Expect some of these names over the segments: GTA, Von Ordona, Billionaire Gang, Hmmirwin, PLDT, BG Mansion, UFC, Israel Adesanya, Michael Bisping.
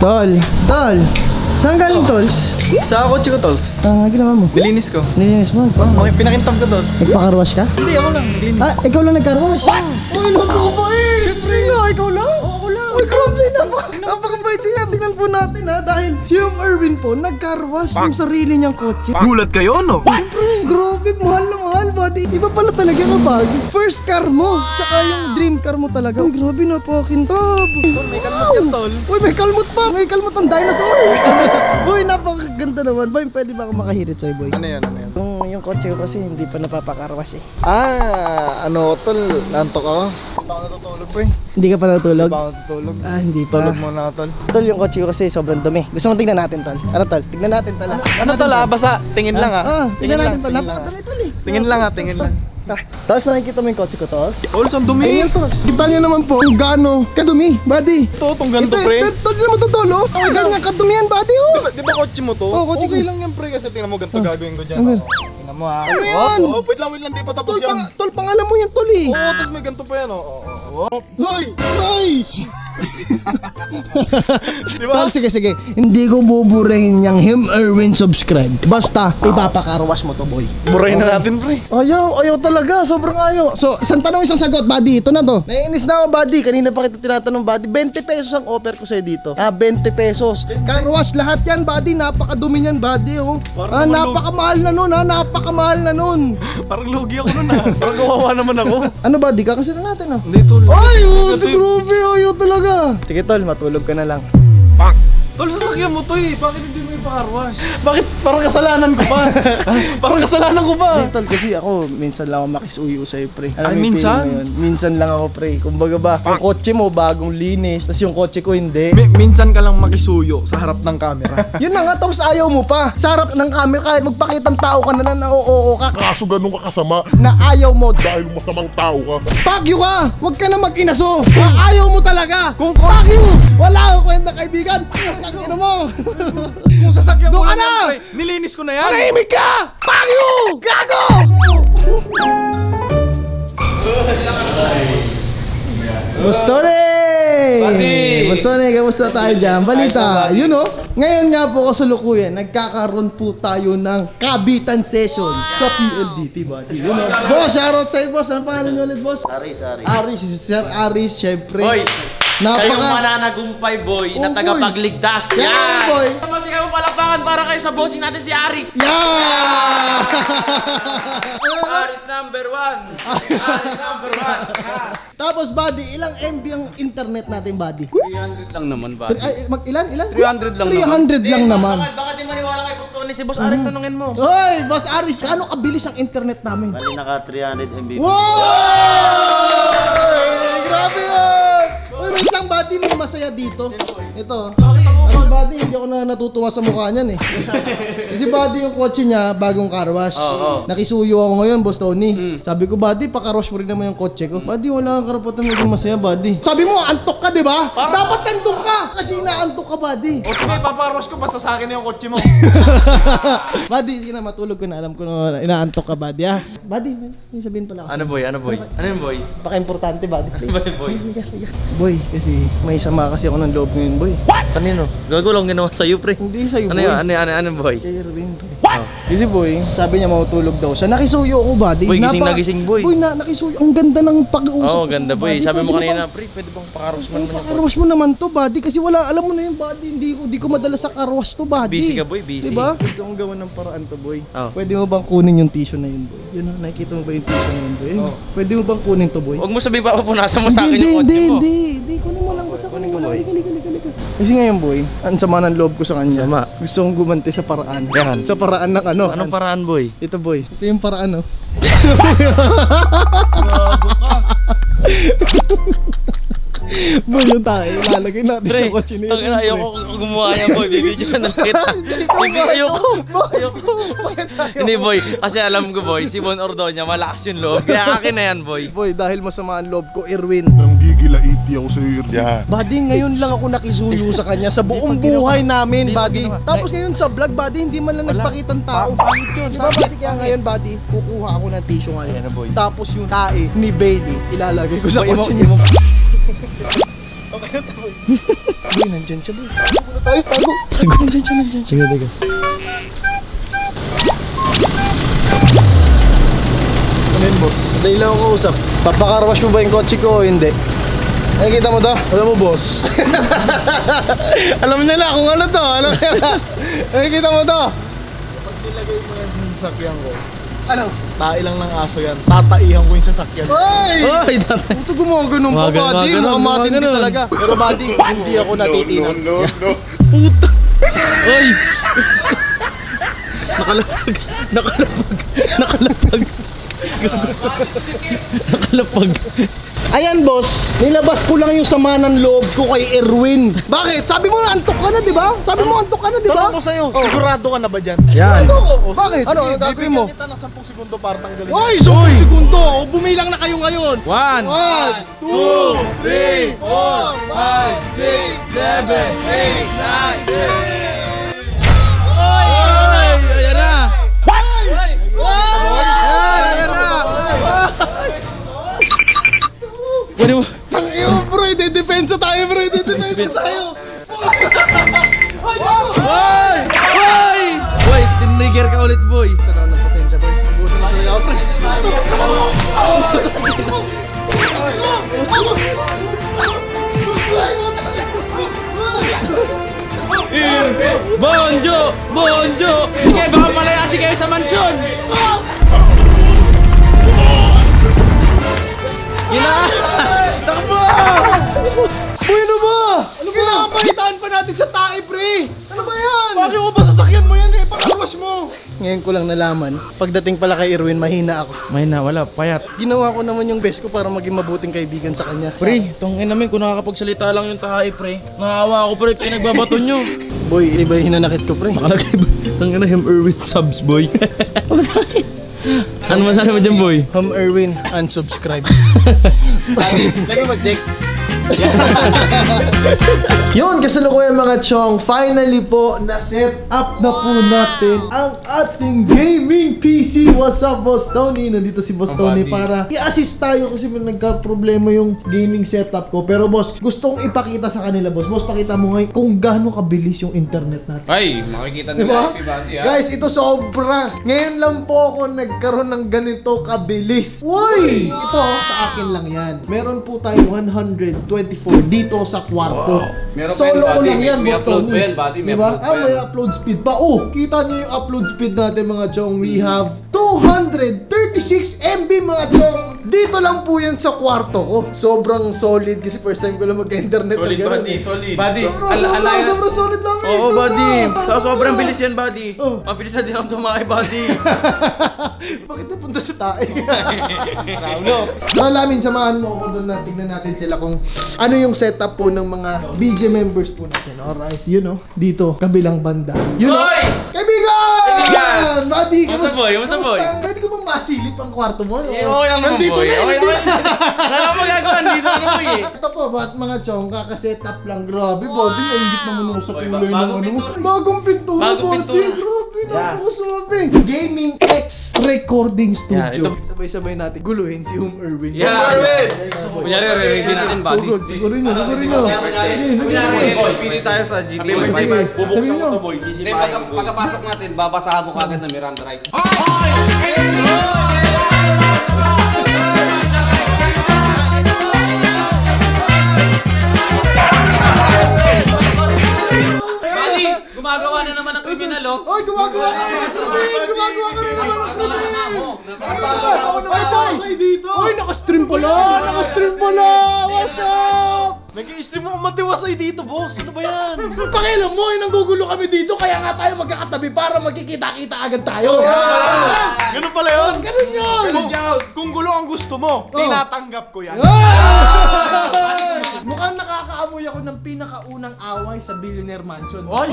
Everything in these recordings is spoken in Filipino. Tol! Saan galing, Tols? Sa kotse ko, Tols. Ah, ginawa mo? Nilinis ko. Nilinis mo? Oo, oh, pinakintab ko, Tols. Nagpakarwash ka? Hindi, ako lang. Nilinis. Ah, ikaw lang nagkarwash? What? Uy, naku ko eh! Siyempre nga, ikaw lang? Oo, ako lang. Uy, grabe, napakabait siya. Tingnan po natin ha, dahil si Hmmirwin po nagkarwash yung sarili niyang kotse. Gulat kayo, no? Siyempre, grabe, mahal na mahal, buddy. Iba pala talaga ka bag. First car mo, tsaka yung dream car mo talaga. Uy, grabe, napakakintab. May kalmot yan, Tol. Uy, may kalmot pa. May kalmot ang dinosaur. Boy, napakaganda naman. Boy, pwede ba akong makahirit sa'yo, boy? Ano yan? Ano yan? Yung kotse ko kasi hindi pa napapakarwas eh. Ah, ano, Tol? Nantok ako? Hindi pa ako natutulog, boy. Hindi ka pa natutulog? Hindi pa ako natutulog. Ah, hindi pa. Tulog muna ako, Tol. Tol, yung kotse ko kasi sobrang dumi. Gusto mo tignan natin, Tol? Ano, Tol? Tignan natin, Tol. Ano, Tol? Basta, tingin lang ah. Ah, tingnan natin, Tol. Napakadumi, Tol eh. Tingin lang ah, tingin lang. Tapos nakikita mo yung kotse ko, Tos? Tols, ang dumi! Ayun, Tos! Kita niyo naman po kung gaano kadumi, buddy! Ito, itong ganito, pre! Ito, Tos, naman ito, Tol, oh! Ang ganyan kadumi yan, buddy, oh! Di ba kotse mo to? Oo, kotse ko. Okay lang yan, pre, kasi tingnan mo, ganito gagawin ko dyan. Tingnan mo, ha? Ano yan? Wait lang, di pa tapos yan. Tol, pangalan mo yan, Tol, eh! Oo, Tos, may ganito pa yan, oo. Hoy! Hoy! Diba? Sige, hindi ko buburahin yung Hmmirwin subscribe. Basta, ipapakarwas mo to, boy. Burahin na natin, pre. Ayaw talaga, sobrang ayaw. So, isang tanong, isang sagot, buddy. Ito na to. Naiinis na ako, buddy. Kanina pa kita tinatanong, buddy. 20 pesos ang offer ko sa'yo dito. Ah, 20 pesos. Carwash, lahat yan, buddy. Napakadumi yan, buddy, oh. Ah, napakamahal na nun, ha. Napakamahal na nun. Parang lugi ako nun, ha. Parang kawawa naman ako. Ano, buddy? Kakasira natin, ha. Ay, oh, grobe. Ayaw talaga. Sige, Tol, matulog ka na lang. Pak! Tol, sasakyan mo to eh. Bakit hindi mo ipakarwash? Bakit? Parang kasalanan ko pa. Hindi, Tol, kasi ako minsan lang ako makisuyo sa'yo, pre. Ay, minsan? Minsan lang ako, pre. Kumbaga ba, yung kotse mo bagong linis, tas yung kotse ko hindi. Minsan ka lang makisuyo sa harap ng camera. Yun na nga, tapos ayaw mo pa. Sa harap ng camera, kahit magpakitang tao ka na oo ka. Kaso ganun ka kasama. Na ayaw mo. Dahil masamang tao ka. Pagyo ka! Huwag ka na mag-inaso. Ayaw mo talaga. Kung pagyo! Wala akong kwenta, kaibigan. Ano mo? Kung sasakyan mo na, nilinis ko na yan. Parahimik ka! Pangyo! Gago! Gusto ni, kamusta tayo dyan? Balita, yun o. Ngayon nga po kasalukuyan, nagkakaroon po tayo ng kabitan session sa PLDT, buddy. Yun o. Boss, shoutout sa'yo, boss. Anong pangalan niyo ulit, boss? Aris. Sir Aris, syempre. Hoy! Siya yung mananagumpay, boy, na tagapagligtas. Yan, boy. Masikaw mo palapangan para kayo sa bossing natin si Aris. Yeah! Aris number 1. Aris number 1. Tapos, buddy, ilang MB ang internet natin, buddy? 300 lang naman, buddy. Ilan? 300 lang naman. 300 lang naman. Baka di maniwala kayo gusto ni si Boss Aris, tanungin mo. Hoy, Boss Aris, gaano kabilis ang internet namin? Bali, naka 300 MB. Wow! Grabe yun! Wait lang, buddy, may masaya dito. Ito. Kasi buddy, hindi ako na natutuwa sa mukha niyan eh. Kasi buddy, yung kotse niya, bagong carwash. Nakisuyo ako ngayon, Boss Tony. Sabi ko, buddy, pakarwash mo rin naman yung kotse ko. Buddy, wala kang karapatan maging masaya, buddy. Sabi mo, antok ka, di ba? Dapat antok ka! Kasi inaantok ka, buddy. O sige, paparwash ko, basta sa akin na yung kotse mo. Buddy, sige na, matulog ko na. Alam ko na inaantok ka, buddy, ha? Buddy, may sabihin pala ako. Ano, boy? Paka-importante, buddy. Boy, kasi may sama kasi ako ng loob ngayon, boy. What? Kanino? Gago lang ginawa sa'yo, pre. Hindi sa'yo, boy. Ano, boy? Kay Erwin, boy. What? Kasi, boy, sabi niya matutulog daw siya. Nakisuyo ako, buddy. Boy, gising, boy. Boy, nakisuyo. Ang ganda ng pag-uusap. Oo, ganda, boy. Sabi mo kanina, pre, pwede bang pakarwash mo naman? Pakarwash mo naman to, buddy. Kasi wala, alam mo na yung buddy. Hindi ko madala sa carwash to, buddy. Busy ka, boy, busy. Diba? Gusto kong gawan ng paraan to, boy. Pwede mo bang kunin yung tissue na yun, boy? Yun, nakikita mo ba yung tissue na yun, boy? Pwede mo bang kunin to, boy? Huwag mo sabihin pa punasan mo sa akin yung kotse mo. Hindi, kunin mo lang. Basta kunin mo lang. Halika. Kasi ngayon, boy, ang sama ng loob ko sa kanya. Sama. Gusto kong gumanti sa paraan. Yan. Sa paraan ng ano. Anong paraan, boy? Ito, boy. Ito yung paraan, oh. Bravo ka. Boy, yung tayo. Ilalagay natin sa kotse niya. Ayoko kung gumawa yan, boy. Bibigyan ng kita. Ayoko. Hindi, boy. Kasi alam ko, boy, si Von Ordona, malakas yung loob. Kaya akin na yan, boy. Boy, dahil masama ang loob ko, Erwin. Nanggigila-iti ako sa Erwin. Buddy, ngayon lang ako nakisuyo sa kanya. Sa buong buhay namin, buddy. Tapos ngayon sa vlog, buddy, hindi man lang nagpakita ng tao. Diba, buddy? Kaya ngayon, buddy, kukuha ako ng tissue ngayon. Tapos yung tae ni Bailey, ilalagay ko sa kotse niya. Boy, nandyan siya, boy. Tayo, tago. Nandyan siya, nandyan siya. Sige, ano yun, boss? Dahil lang ako kausap. Papakarwash mo ba yung kotse ko o hindi? Nakikita mo to? Alam mo, boss. Alam nila kung ano to. Alam nila. Nakikita mo to. Kapag nilagay mo yan sa sasakyan ko, ano? Tae lang ng aso yan. Tataihan ko yung sasakyan. Ay! Ay, tatay. Buto gumaganong pa, buddy. Makamatindi talaga. Pero, buddy, hindi ako natitinang. Puta! Ay! Nakalapag. Nakalapag. Nakalapag. Nakalapag. Ayan, boss, nilabas ko lang yung sama ng loob ko kay Erwin. Bakit? Sabi mo na antok ka na, di ba? Sabi mo antok ka na, di ba? Tanong ko sa'yo, sigurado ka na ba dyan? Yan. Bakit? Ano? Ano gagawin mo? Kita na 10 segundo para tanggalin. Oy! 10 segundo! Bumilang na kayo ngayon! 1, 2, 3, 4, 5, 6, 7, 8, 9, 10! Oy! Ayan na! Oy! Oy! Ayan na! Tangin mo, bro, i-de-defensa tayo, bro, i-de-defensa tayo. Boy! Boy! Boy, tinigger ka ulit, boy. Saan ako ng pasensya, boy? Buso na kayo, bro. Bonjo! Bonjo! Sige, baka malayasin kayo sa mansyon! Gila! Takbo! Bueno ba? Ano ba? Kailangan palitaan pa natin sa tae, pre! Ano ba yan? Bakit ko ba sasakyan mo yan eh? Pakawash mo! Ngayon ko lang nalaman, pagdating pala kay Erwin, mahina ako. Mahina? Wala, payat. Ginawa ko naman yung best ko para maging mabuting kaibigan sa kanya. Pre, itong inamin ko nakakapagsalita lang yung tae, pre. Nahawa ako, pre, pinagbabato nyo. Boy, iba yung hinanakit ko, pre. Baka nag-iba. Tangina, hmmirwin subs, boy. Ano masasabi mo dyan, boy? Hmmirwin, unsubscribe. Lagi mag-check. Yun, kasalukuyan mga chong, finally po na-set up na po natin ang ating gaming PC. What's up, Boss Tony? Nandito si Boss Tony para i-assist tayo kasi nagka-problema yung gaming setup ko. Pero boss, gusto kong ipakita sa kanila, boss. Boss, pakita mo ngayon kung gaano kabilis yung internet natin. Ay, makikita nila, diba? Guys, ito sobra. Ngayon lang po ako nagkaroon ng ganito kabilis. Uy! Ito, sa akin lang yan. Meron po tayo 124 dito sa kwarto. Wow. Solo ko lang yan, boss Tony. Diba? Ah, may upload speed pa. Oh, kita nyo yung upload speed natin mga chong. We have 236 MB mga chong. Dito lang po yan sa kwarto ko. Sobrang solid kasi first time ko lang magka-internet. Solid, buddy. Solid. Buddy. Sobrang solid lang. Oo, buddy. Sobrang bilis yan, buddy. Ang bilis na din ang tumakay, buddy. Bakit napunta sa tae? Malamin, samahan mo ako doon na tignan natin sila kung ano yung setup po ng mga BG members po natin. Alright, you know, dito, kabilang banda. Hoy! Kaibigan! Kaibigan! Buddy, kamusta boy? Kamusta boy? Pwede ko bang masilip ang kwarto mo? Eh, okay lang naman boy. Okay naman. Wala mo gagawin dito ano boy eh. Ito po ba at mga chong, kakaset up lang. Grabe, buddy. Ang higit naman mo sa kulay ng ano mo. Bagong pintura, buddy. Grabe, napakasabi. Gaming X Recording Studio. Sabay-sabay natin guluhin si Hmmirwin. Hmmirwin! Kunyari, re-ready natin, buddy. Sigurin nyo, sigurin nyo. Kunyari, boy. Pili tayo sa GTA 5. Bubuksan ko to, boy. Pagkapasok natin, babasahan mo kagad na Miranda Rights. Hoy! Buddy, gumagawa na naman ng criminal, oh. Hoy, gumagawa ka na ng criminal. Gumagawa ka na naman ng criminal. Ay, boy! Hoy, nakastream pala! Nakastream pala! What's up? Nag-i-stream ako matiwasay dito, boss. Ano ba yan? Pakialam mo, nanggugulo kami dito. Kaya nga tayo magkakatabi para magkikita-kita agad tayo. Ganun pala yun? Ganun yun! Kung gulo ang gusto mo, tinatanggap ko yan. Mukhang nakakaamoy ako ng pinakaunang away sa Billionaire Mansion. Oy!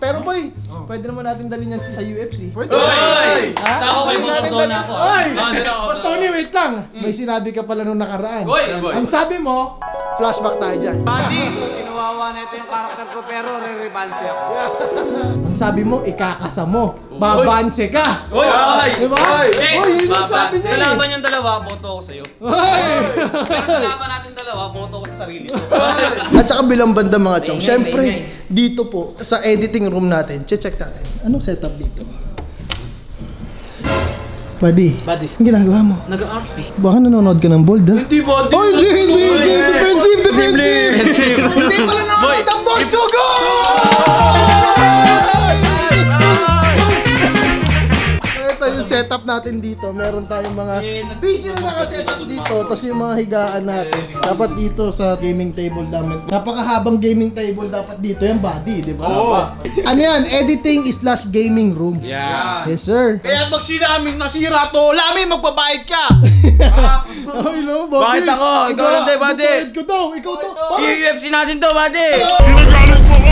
Pero boy, pwede naman natin dalhin yan sa UFC. Pwede! Oy! Sako kayo mga Ordona ko. Oy! Mas Tony, wait lang. May sinabi ka pala nung nakaraan. Ang sabi mo, flashback tayo dyan. Buddy, kinawawa Ewan, ito yung karakter ko pero re-rebanse ako. Ang sabi mo, ikakasa mo. Babanse ka! Uy! Diba? Uy! Yun ang sabi niya eh! Sa laban yung dalawa, boto ako sa'yo. Pero sa laban natin dalawa, boto ako sa sarili ko. At sa kabilang banda mga chong, syempre, dito po, sa editing room natin, check natin. Anong setup dito? Buddy, anong ginagawa mo? Nag-act eh. Baka nanonood ka ng bold ha? Hindi buddy! Oh hindi! Defensive! Defensive! Hindi pala nanonood ang bold! Sugod! Ito yung setup natin dito. Meron tayong mga PC na naka-setup dito. Tapos yung mga higaan natin. Dapat dito sa gaming table namin. Napakahabang gaming table dapat dito. Yung buddy, di ba? Oo! Ano yan? Editing/gaming room. Yeah. Yes sir. Kaya pag sinaming nasira to, lamin magbabayad ka. Ay no, buddy. Bakit ako? Ikaw lang tayo, buddy. Magbabayad ko daw. Ikaw to. UFC natin to, buddy. Ginagalit mo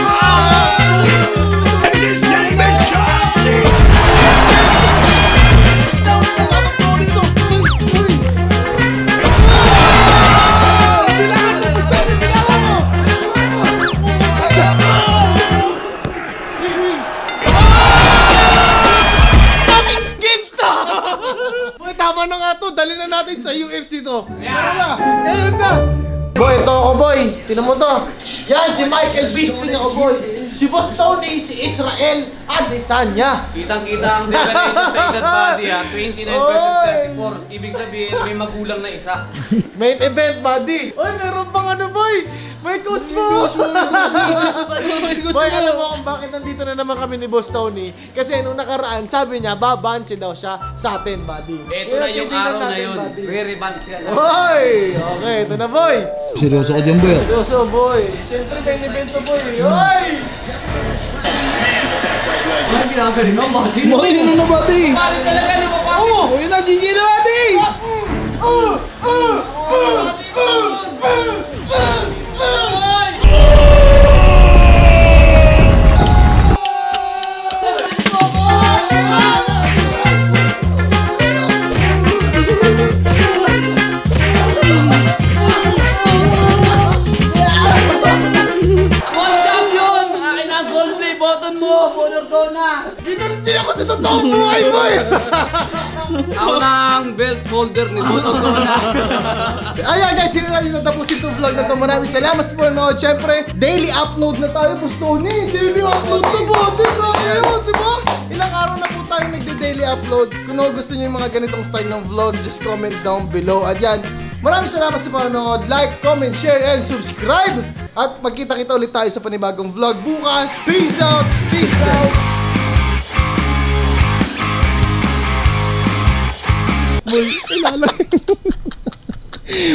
ko. And his name is John C. Dali na natin sa UFC to. Ayun na. Boy, ito ako boy. Tinan mo to. Yan, si Michael Bisping ako boy. Si Boss Tony, si Israel Adesanya. Kitang-kita ang difference sa edad buddy ha. 29 vs 34. Ibig sabihin may magulang na isa. Main event buddy. Oy, meron pang ano boy. May coach mo! Boy, alam mo kung bakit nandito na naman kami ni Boss Tony? Kasi nung nakaraan, sabi niya, babansi daw siya sa atin, buddy. Ito na yung araw na yun. Re-rebansi ka na. Boy! Okay, ito na, boy! Seryoso ka dyan, boy. Seryoso, boy. Siyempre, may nibento, boy. Oy! Ano ginagawa rin mo, buddy? Boy, ano na, buddy? Parin talaga, lumapapit. Oo! Yun na, GG na, buddy! Ako ng belt holder ni Von Ordona. Ayan guys, hindi na natapusin itong vlog na ito. Maraming salamat po na. Siyempre, daily upload na tayo po, Tony. Daily upload na po. Diba? Ilang araw na po tayo nagde-daily upload. Kung gusto nyo yung mga ganitong style ng vlog, just comment down below. At yan, maraming salamat sa panonood. Like, comment, share, and subscribe. At magkita-kita ulit tayo sa panibagong vlog bukas. Peace out! Peace out! Muy